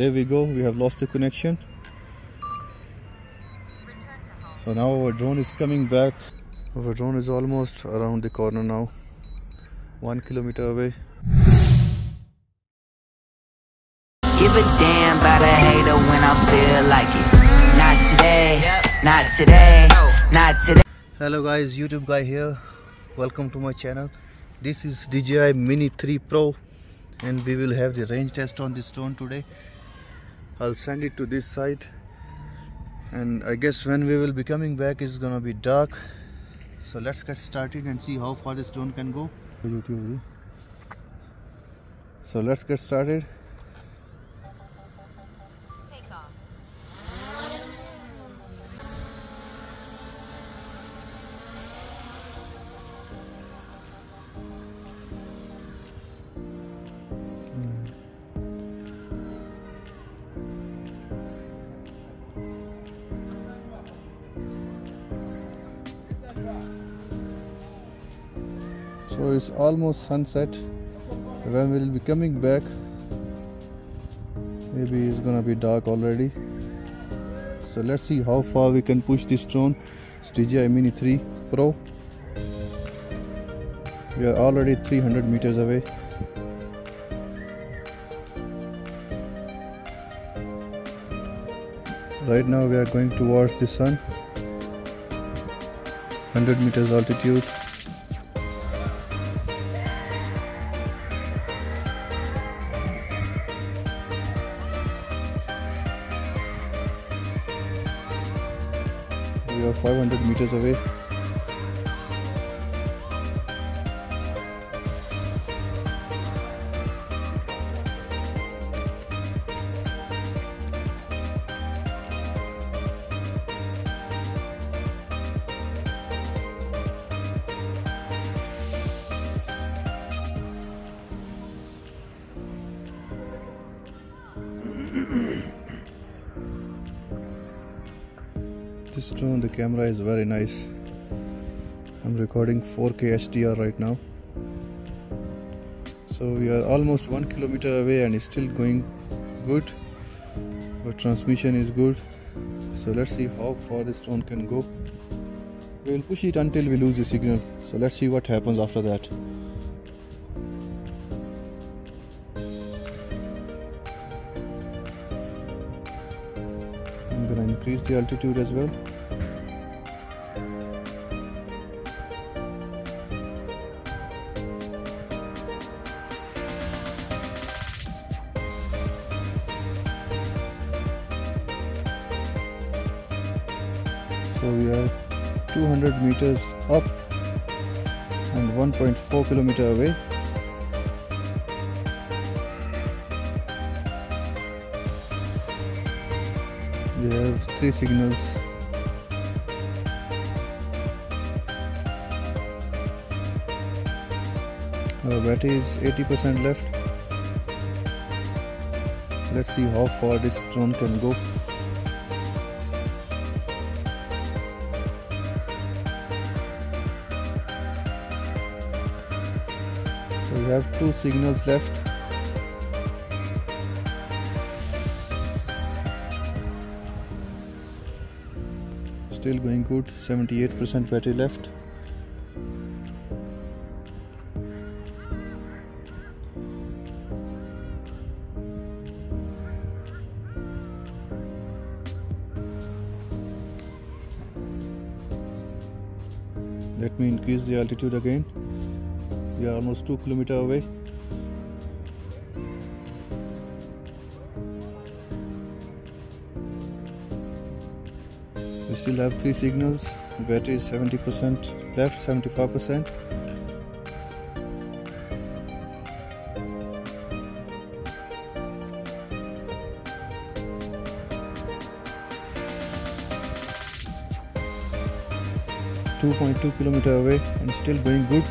There we go, we have lost the connection. So now our drone is coming back. Our drone is almost around the corner now, 1 kilometer away. Give a damn about a hater when I feel like it. Not today, not today, not today. Hello guys, YouTube guy here. Welcome to my channel. This is DJI Mini 3 Pro and we will have the range test on this drone today. I'll send it to this side and I guess when we will be coming back it's gonna be dark. So let's get started and see how far this drone can go. So let's get started. Take off. So it's almost sunset. When we'll be coming back, maybe it's gonna be dark already. So let's see how far we can push this drone. It's DJI Mini 3 Pro. We are already 300 meters away. Right now we are going towards the sun. 100 meters altitude. We are 500 meters away. This drone, the camera is very nice. I'm recording 4K HDR right now. So we are almost 1 kilometer away and it's still going good. Our transmission is good. So let's see how far this drone can go. We will push it until we lose the signal. So let's see what happens after that. I'm gonna increase the altitude as well. So we are 200 meters up and 1.4 kilometer away. We have 3 signals. Our battery is 80% left. Let's see how far this drone can go. So we have 2 signals left. Still going good, 78% battery left. Let me increase the altitude again. We are almost 2 kilometers away. We still have 3 signals. The battery is 70% left, 75%. It's 2.2 kilometers away and still going good.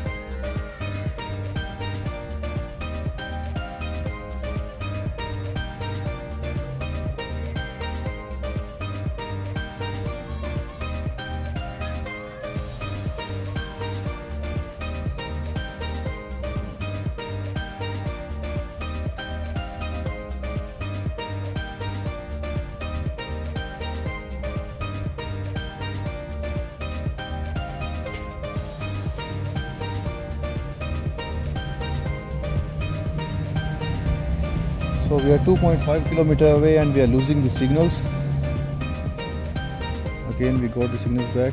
So we are 2.5 km away and we are losing the signals. Again we got the signals back.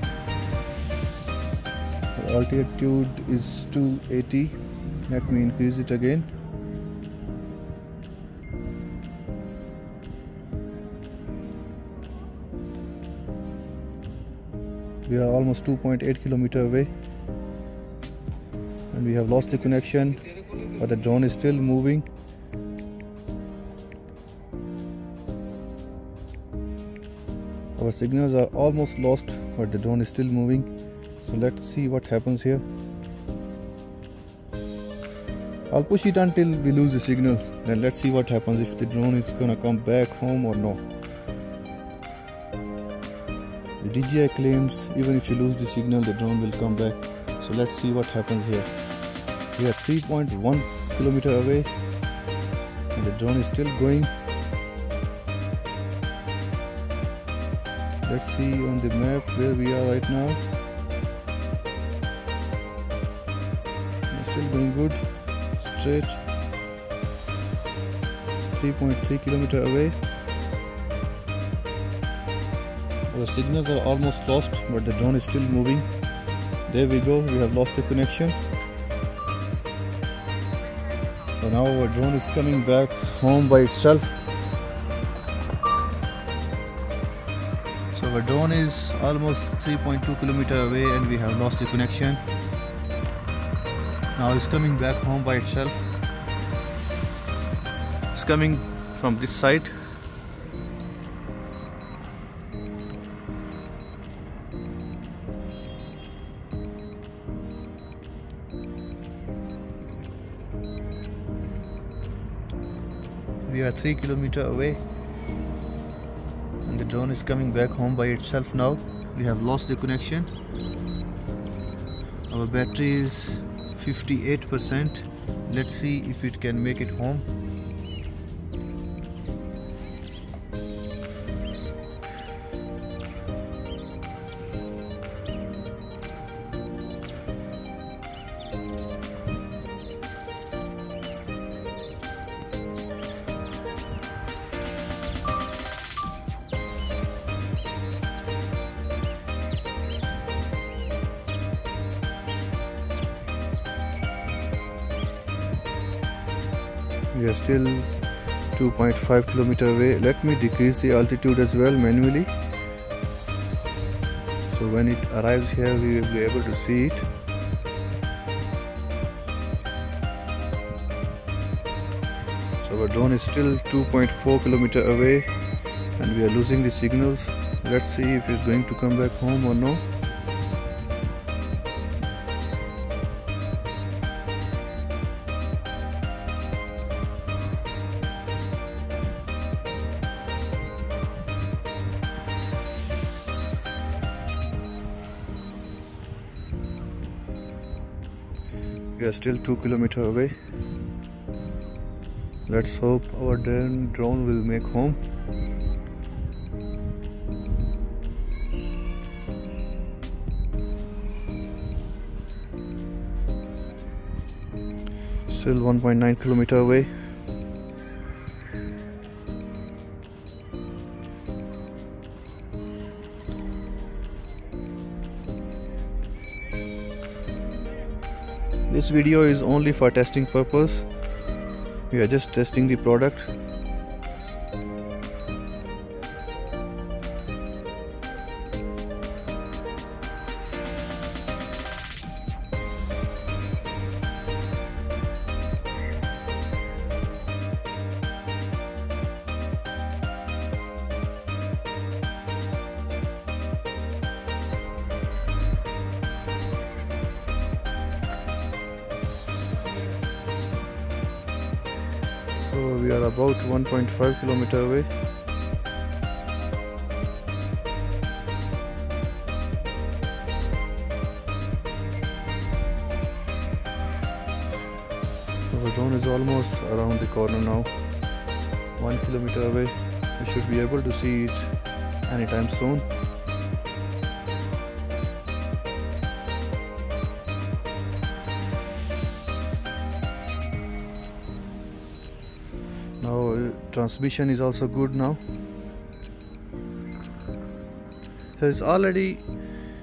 The altitude is 280. Let me increase it again. We are almost 2.8 km away and we have lost the connection, but the drone is still moving. Our signals are almost lost, but the drone is still moving. So let's see what happens here. I'll push it until we lose the signal, then let's see what happens, if the drone is gonna come back home or no. The DJI claims even if you lose the signal, the drone will come back. So let's see what happens here. We are 3.1 km away and the drone is still going. Let's see on the map where we are right now. It's still going good, straight. 3.3 km away. The signals are almost lost, but the drone is still moving. There we go, we have lost the connection. So now our drone is coming back home by itself. So our drone is almost 3.2 km away and we have lost the connection. Now it's coming back home by itself. It's coming from this side. We are 3 km away and the drone is coming back home by itself now. We have lost the connection. Our battery is 58%. Let's see if it can make it home. We are still 2.5 km away. Let me decrease the altitude as well manually. So when it arrives here, we will be able to see it. So our drone is still 2.4 km away and we are losing the signals. Let's see if it's going to come back home or no. We are still 2 km away. Let's hope our drone will make home. Still 1.9 km away. This video is only for testing purpose. We are just testing the product. So we are about 1.5 km away. Our drone is almost around the corner now. 1 km away. We should be able to see it anytime soon. Now transmission is also good now. So it's already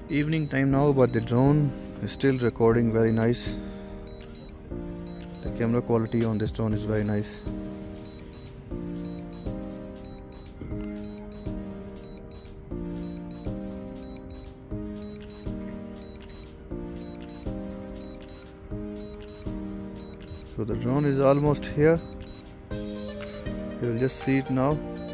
evening time now, but the drone is still recording very nice. The camera quality on this drone is very nice. So the drone is almost here. You will just see it now.